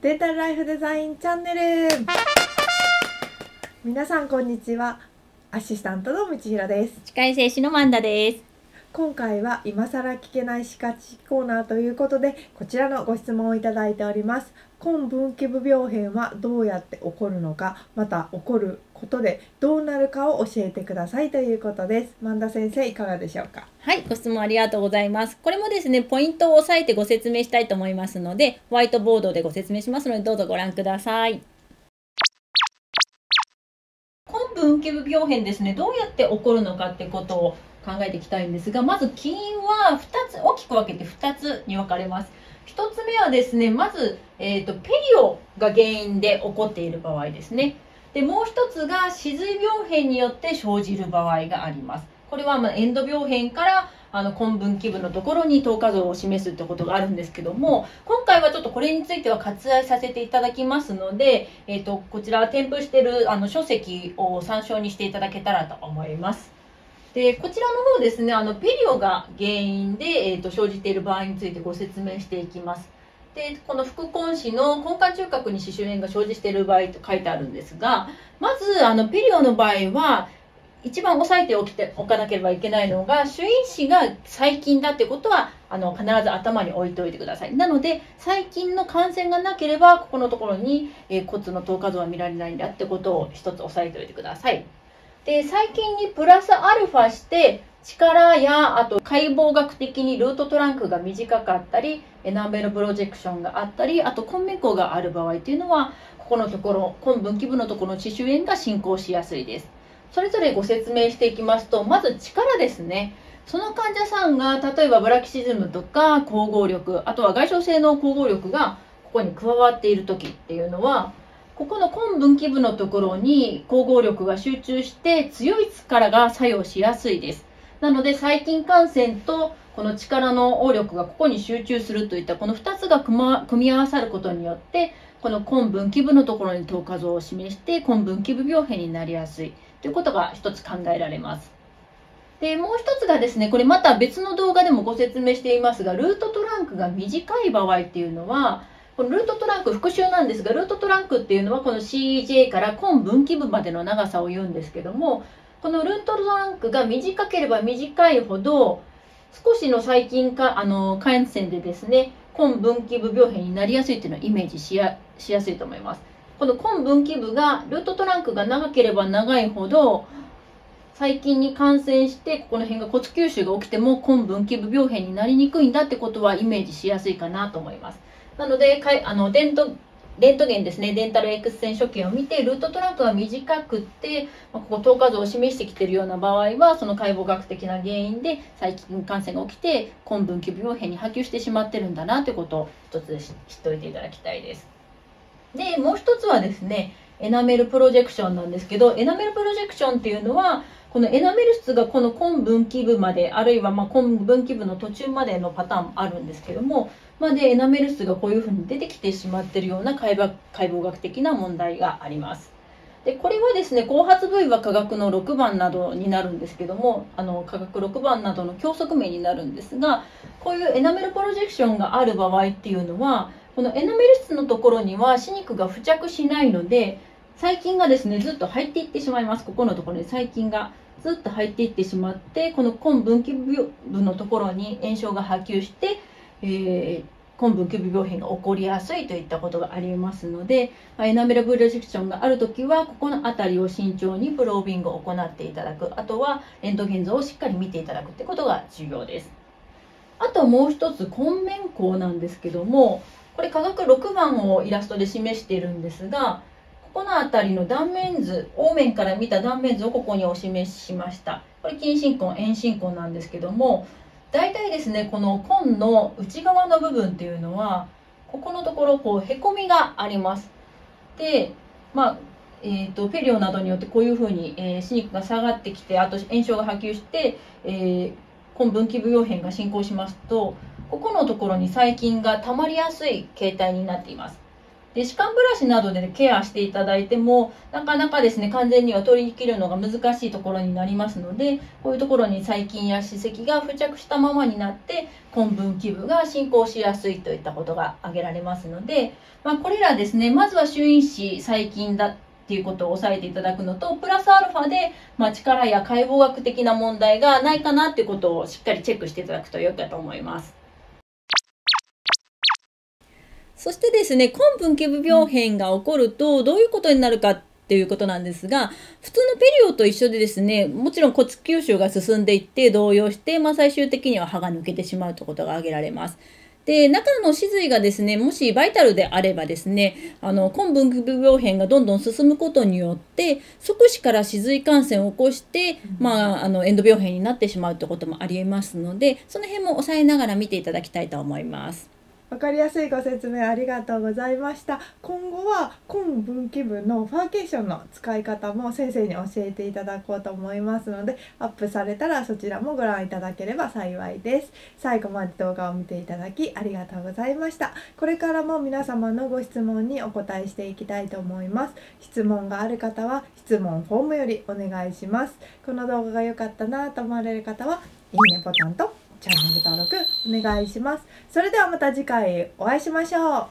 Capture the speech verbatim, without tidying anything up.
データライフデザインチャンネル。皆さんこんにちは。アシスタントの道平です。歯科衛生士のマンダです。今回は今更聞けない歯科知識コーナーということで、こちらのご質問をいただいております。根分岐部病変はどうやって起こるのか、また起こることでどうなるかを教えてくださいということです。マンダ先生いかがでしょうか。はい、ご質問ありがとうございます。これもですね、ポイントを押さえてご説明したいと思いますので、ホワイトボードでご説明しますので、どうぞご覧ください。根分岐部病変ですね、どうやって起こるのかってことを考えていきたいんですが、まず起因はふたつ、大きく分けてふたつに分かれます。ひとつめはですね、まず、えーと、ペリオが原因で起こっている場合ですね。で、もうひとつが歯髄病変によって生じる場合があります。これはまあエンド病変からあの根分岐部のところに等価像を示すということがあるんですけども、今回はちょっとこれについては割愛させていただきますので、えーと、こちら添付しているあの書籍を参照にしていただけたらと思います。でこちらの方ですね、あのペリオが原因で、えーと、生じている場合についてご説明していきます。でこの副根歯の根幹中隔に歯周炎が生じている場合と書いてあるんですが、まずあのペリオの場合は一番押さえておきておかなければいけないのが主因子が細菌だということはあの必ず頭に置いておいてください。なので細菌の感染がなければここのところに、えー、骨の等価像は見られないんだってことを一つ押さえておいてください。で細菌にプラスアルファして力やあと解剖学的にルートトランクが短かったりエナメルプロジェクションがあったりあと根面孔がある場合というのはここのところ根分岐部のところの歯周炎が進行しやすいです。それぞれご説明していきますと、まず力ですね。その患者さんが例えばブラキシズムとか光合力あとは外傷性の光合力がここに加わっている時っていうのはここの根分岐部のところに光合力が集中して強い力が作用しやすいです。なので細菌感染とこの力の応力がここに集中するといったこのふたつが組み合わさることによってこの根分岐部のところに等価像を示して根分岐部病変になりやすいということがひとつ考えられます。でもうひとつがですね、これまた別の動画でもご説明していますがルートトランクが短い場合っていうのはこのルートトランク復習なんですがルートトランクっていうのはこの シーイージェー から根分岐部までの長さを言うんですけどもこのルートトランクが短ければ短いほど少しの細菌かあの感染でですね根分岐部病変になりやすいというのをイメージし や, しやすいと思います。この根分岐部がルートトランクが長ければ長いほど細菌に感染してここの辺が骨吸収が起きても根分岐部病変になりにくいんだってことはイメージしやすいかなと思います。なのでかいあのデントレントゲンですね、デンタルエクス線初見を見てルートトランクが短くてここ等価像を示してきているような場合はその解剖学的な原因で細菌感染が起きて根分岐部病変に波及してしまってるんだなということを一つ知っておいていただきたいです。でもう一つはですねエナメルプロジェクションなんですけどエナメルプロジェクションっていうのはこのエナメル質がこの根分岐部まであるいはまあ根分岐部の途中までのパターンもあるんですけどもまあ、でエナメル質がこういうふうに出てきてしまっているような解剖、解剖学的な問題があります。でこれはですね後発部位は科学のろくばんなどになるんですけどもあの科学ろくばんなどの教則名になるんですがこういうエナメルプロジェクションがある場合っていうのはこのエナメル質のところには歯肉が付着しないので細菌がですねずっと入っていってしまいます。ここのところに細菌がずっと入っていってしまってこの根分岐部のところに炎症が波及してえー、根分岐部病変が起こりやすいといったことがありますので、まあ、エナメルプロジェクションがあるときはここの辺りを慎重にプロービングを行っていただくあとはレントゲン像をしっかり見ていただくということが重要です。あともう一つ根面孔なんですけどもこれ科学ろくばんをイラストで示しているんですがここの辺りの断面図凹面から見た断面図をここにお示ししました。これ近親根遠親根なんですけども大体ですねこの根の内側の部分っていうのはここのところこうへこみがあります。で、まあえー、とペリオなどによってこういうふうに、えー、歯肉が下がってきてあと炎症が波及して、えー、根分岐部病変が進行しますとここのところに細菌がたまりやすい形態になっています。で歯間ブラシなどで、ね、ケアしていただいてもなかなかですね完全には取り切るのが難しいところになりますので、こういうところに細菌や歯石が付着したままになって根分基部が進行しやすいといったことが挙げられますので、まあ、これらですねまずは周囲歯細菌だっていうことを抑えていただくのとプラスアルファで、まあ、力や解剖学的な問題がないかなっていうことをしっかりチェックしていただくと良いかと思います。そしてですね、根分基部病変が起こるとどういうことになるかっていうことなんですが、普通のペリオと一緒でですね、もちろん骨吸収が進んでいって動揺して、まあ、最終的には歯が抜けてしまうということが挙げられます。で、中の歯髄がですね、もしバイタルであればですね、あの根分基部病変がどんどん進むことによって即死から歯髄感染を起こして、まあ、あのエンド病変になってしまうということもありえますので、その辺も抑えながら見ていただきたいと思います。わかりやすいご説明ありがとうございました。今後は根分基部のファーケーションの使い方も先生に教えていただこうと思いますので、アップされたらそちらもご覧いただければ幸いです。最後まで動画を見ていただきありがとうございました。これからも皆様のご質問にお答えしていきたいと思います。質問がある方は質問フォームよりお願いします。この動画が良かったなと思われる方は、いいねボタンとチャンネル登録お願いします。それではまた次回お会いしましょう。